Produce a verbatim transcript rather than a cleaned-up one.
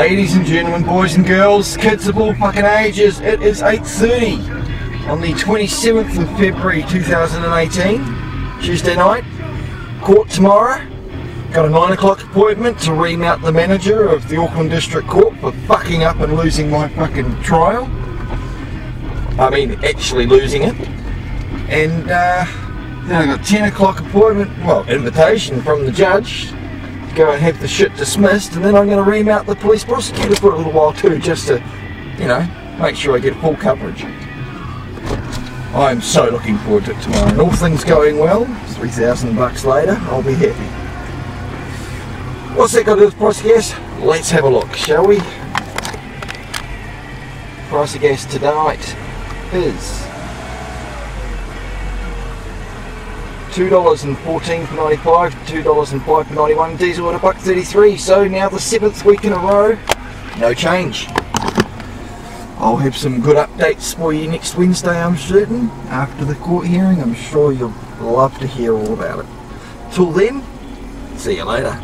Ladies and gentlemen, boys and girls, kids of all fucking ages, it is eight thirty on the twenty-seventh of February two thousand eighteen, Tuesday night. Court tomorrow. Got a nine o'clock appointment to remount the manager of the Auckland District Court for fucking up and losing my fucking trial. I mean, actually losing it. And uh, then I got a ten o'clock appointment, well, invitation from the judge. Go and have the shit dismissed, and then I'm going to remount the police prosecutor for a little while too, just to, you know, make sure I get full coverage. I'm so looking forward to it tomorrow, and all things going well, three thousand bucks later, I'll be happy. What's that got to do with the price of gas? Let's have a look, shall we? Price of gas tonight is two dollars and fourteen for ninety-five, two dollars and five for ninety-one, diesel at a buck thirty-three, so now the seventh week in a row, no change. I'll have some good updates for you next Wednesday, I'm certain, after the court hearing. I'm sure you'll love to hear all about it. Till then, see you later.